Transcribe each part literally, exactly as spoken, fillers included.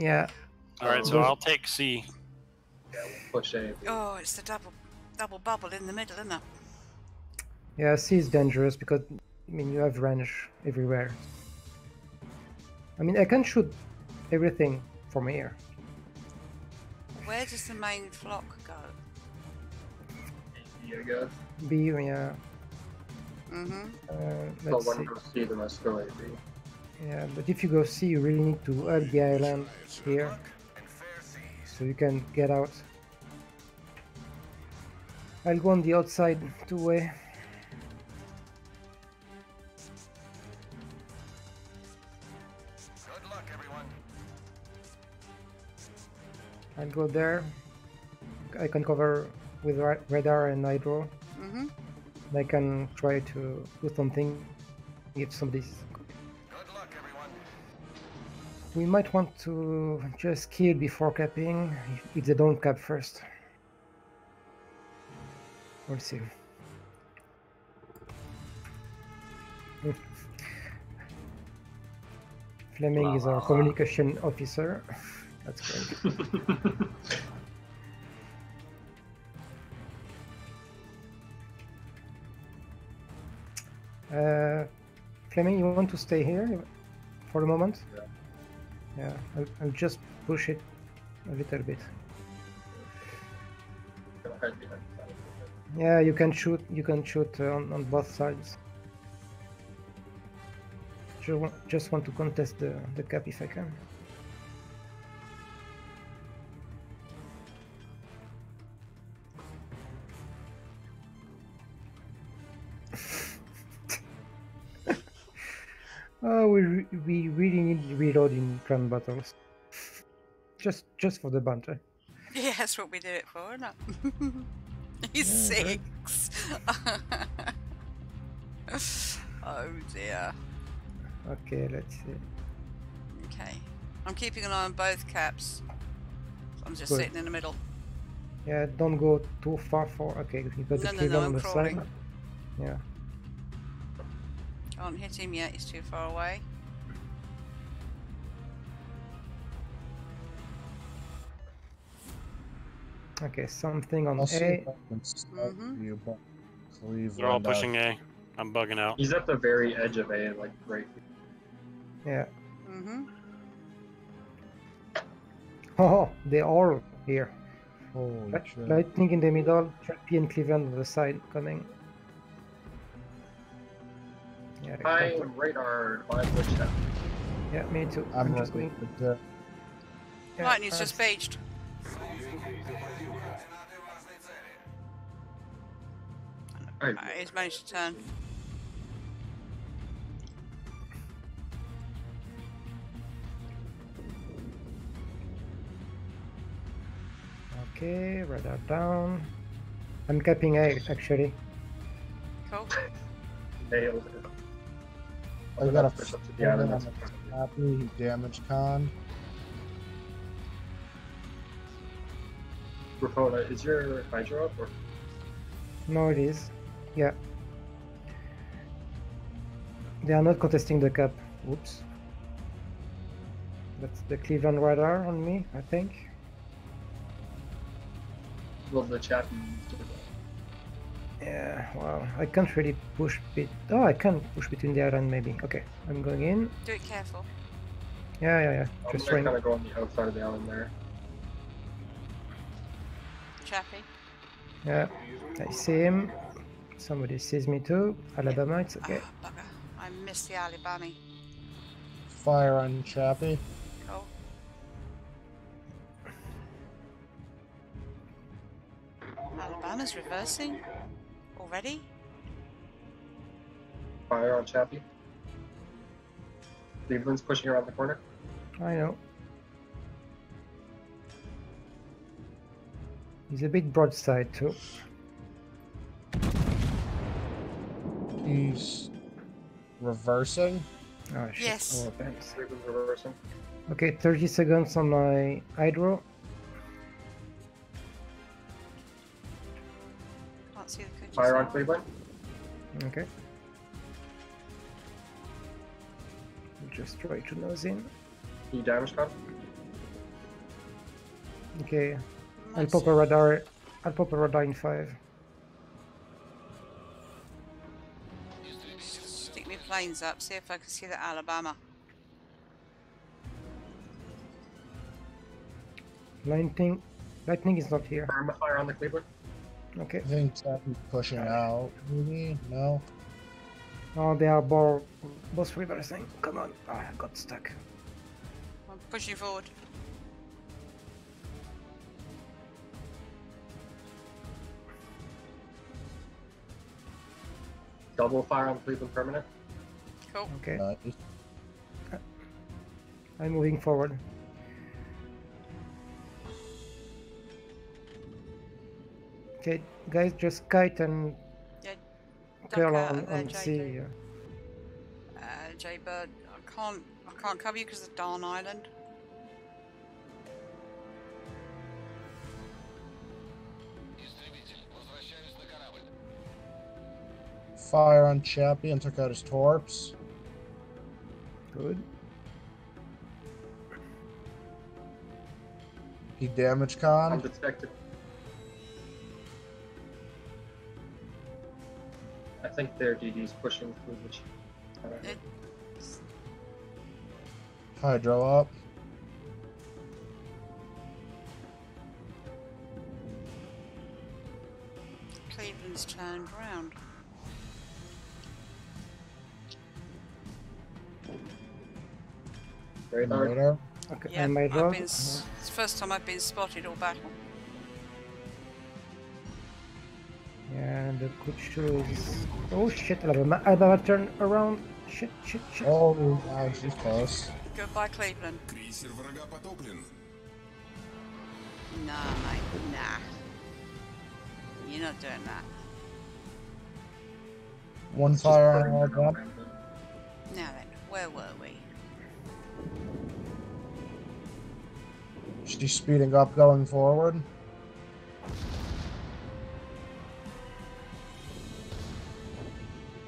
Yeah. All right, so I'll take C. Yeah, we'll push A. Oh, it's the double, double bubble in the middle, isn't it? Yeah, C is dangerous because, I mean, you have range everywhere. I mean, I can shoot everything from here. Where does the main flock go? B, I guess. B, yeah. Mm-hmm. Uh, let's so when you go C, then I still A, B. Yeah, but if you go C, you really need to up the island here, so you can get out. I'll go on the outside two-way. Good luck, everyone. I'll go there. I can cover with ra radar and hydro. Mm-hmm. And I can try to do something if somebody's. We might want to just kill before capping, if they don't cap first. We'll see. Fleming wow. is our communication officer. That's great. uh, Fleming, you want to stay here for a moment? Yeah. Yeah, I'll, I'll just push it a little bit. Yeah, you can shoot. You can shoot on, on both sides. Just want, just want to contest the the cap if I can. Oh, we re we really need to reload in clan battles. Just just for the banter. Yeah, that's what we do it for, isn't it? He's yeah, six. Right. Oh dear. Okay, let's see. Okay, I'm keeping an eye on both caps. So I'm just Good. sitting in the middle. Yeah, don't go too far for. Okay, you got no, the no, no, on the crawling. side. Yeah. Can't hit him yet, he's too far away. Okay, something on A. Mm-hmm. They're all pushing A. I'm bugging out. He's at the very edge of A, like right here. Yeah. Mm-hmm. Oh, they all here. Holy Light shit. Lightning in the middle, P and Cleveland on the side coming. Yeah, I radar by which time. Yeah, me too. I'm, I'm just going. Lightning's yeah, right, uh, just paged. Right. Right, he's managed to turn. Okay, radar down. I'm capping A actually. Cool. Nailed it. I got a push up to damage. Happy damage con. Rapona, is your hydro up or? No, it is. Yeah. They are not contesting the cap. Whoops. That's the Cleveland radar on me, I think. Love the chat. Yeah, well, I can't really push bit. Oh, I can push between the island maybe. Okay, I'm going in. Do it careful. Yeah, yeah, yeah. I'm just trying to go on the outside of the island there. Chappy. Yeah, I see him. Somebody sees me too. Alabama, it's okay. Oh, bugger. I missed the Alabama. Fire on Chappy. Cool. Alabama's reversing. Ready? Fire on Chappie. Cleveland's pushing around the corner. I know. He's a big broadside too. He's reversing. Oh shit. Yes. Oh, thanks. Cleveland's reversing. Okay, thirty seconds on my hydro. Fire on Cleveland. Okay. Just try to nose in. Can you damage card? Okay, I'll pop a radar. I'll pop a radar in five. Stick me planes up. See if I can see the Alabama. Lightning, lightning is not here. Arm fire on the Cleveland. Okay. I think Sappy's pushing out. Maybe no. Oh, they are both both reversing. Come on, oh, I got stuck. I'm pushing forward. Double fire on Cleveland permanent. Cool. Okay. Nice. I'm moving forward. Okay, guys, just kite and yeah, clear on, on the sea. Uh, Jaybird, I can't, I can't cover you because of Darn Island. Fire on Chappie and took out his torps. Good. He damaged Khan. I'm detected. I think their D D's pushing through the hydro up. Cleveland's turned round. Very hard. Okay, yeah, and my drop. Been, it's the first time I've been spotted all battle. Yeah, the Kutuzov is... Oh shit, Alabama, Alabama turn around. Shit, shit, shit. Oh, wow, she's close. Goodbye, Cleveland. Nah, mate, nah. You're not doing that. One fire on our gun. Now then, where were we? She's speeding up going forward.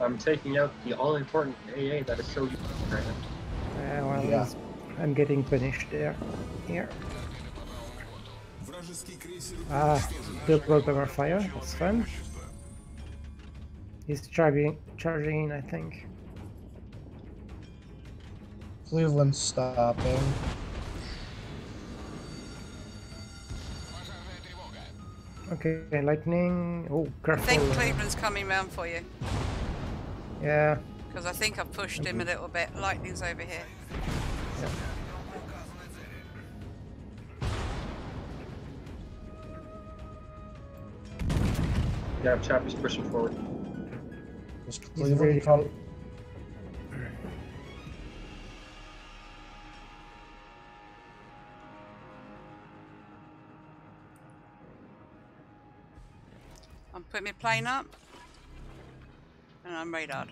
I'm taking out the all-important A A that is so useful right now. Uh, well, yeah. I'm getting punished there. Here. Ah, the propeller fire. That's fun. He's charging, charging in, I think. Cleveland's stopping. Okay, lightning. Oh, careful. I think Cleveland's coming round for you. Yeah. Because I think I've pushed him a little bit. Lightning's over here. Yeah. Yeah, Chappie's pushing forward. He's really probably... I'm putting my plane up. And I'm radared.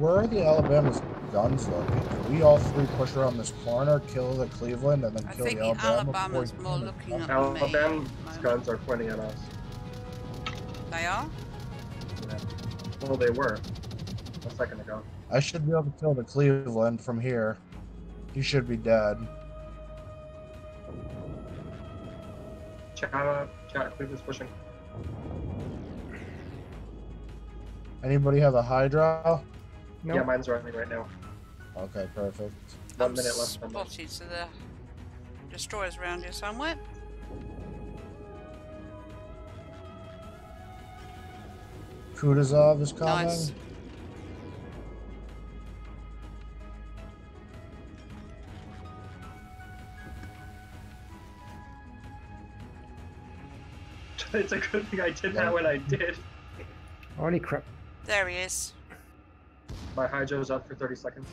Where are the Alabama's guns located? Can we all three push around this corner, kill the Cleveland, and then I kill the Alabama? I think the Alabama's more looking at me. Alabama's guns are pointing at us. They are? Yeah. Well, they were a second ago. I should be able to kill the Cleveland from here. You should be dead. Check out, check out, Cleveland's pushing. Anybody have a hydro? No. Yeah, mine's running right now. Okay, perfect. One I'm minute left. Spotted, so the destroyer's around here somewhere. Kutuzov is coming. Nice. It's a good thing I did yeah. that when I did. Holy crap. There he is. My hydro's up for thirty seconds.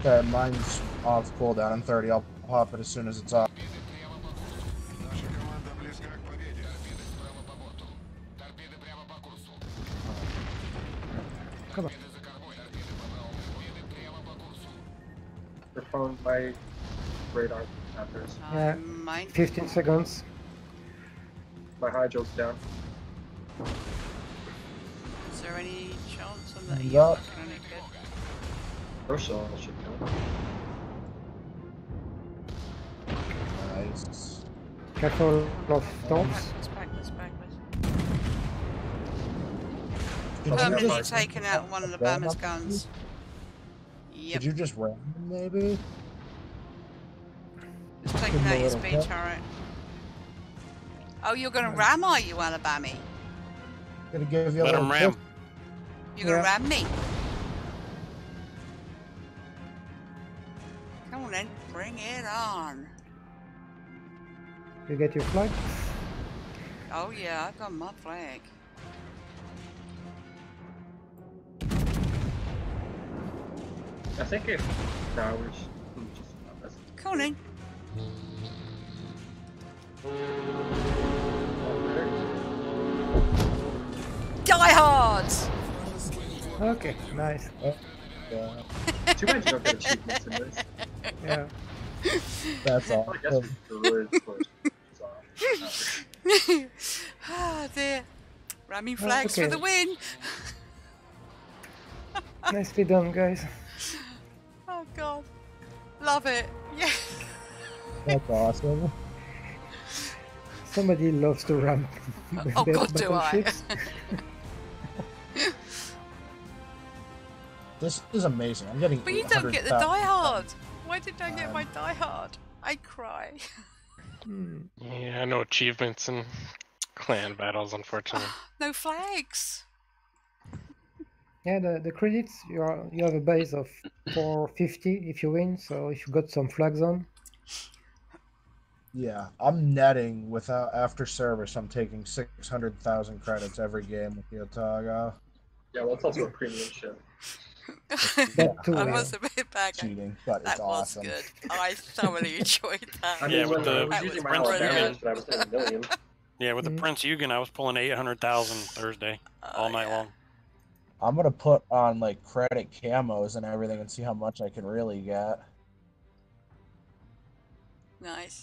Okay, mine's off cooldown in thirty. I'll pop it as soon as it's off. Come on. They're phoned by radar after us. Yeah, fifteen seconds. My hydro's down. Is there any chance on that? Yep. First of all, I should go. Nice. Careful of thorns. Backwards, backwards, backwards. Permanently taken out one of the Bama's guns. Yep. Did you just ram him, maybe? Just taking out your speed turret. Oh, you're gonna ram, are you, Alabama? Gonna give you Let a him ram. Push. You're gonna yeah. ram me? Come on then, bring it on. You get your flag? Oh yeah, I've got my flag. I think it towers. Come on in. Die Hard! Okay, nice. Oh, yeah. Too bad you don't get achievements in this. Yeah. That's all. I guess we Ah, dear. Ramming flags oh, okay. for the win! Nicely done, guys. Oh, God. Love it. Yeah. That's awesome. Somebody loves to ramp. Oh, God, do I. This is amazing. I'm getting But you don't get the Die Hard. Why did I get um, my Die Hard? I cry. Yeah, no achievements in clan battles, unfortunately. No flags. Yeah, the, the credits, you are you have a base of four fifty if you win, so if you got some flags on. Yeah, I'm netting without after service. I'm taking six hundred thousand credits every game with the Otago. Yeah, well, it's also a premium ship. Too, I must admit, back cheating, but that it's was awesome. Good. I thoroughly enjoyed that. I mean, yeah, with the, I was Prince Eugen, but I was a million. Yeah, with the Prince Eugen, I was pulling eight hundred thousand Thursday oh, all night yeah. long. I'm gonna put on like credit camos and everything and see how much I can really get. Nice.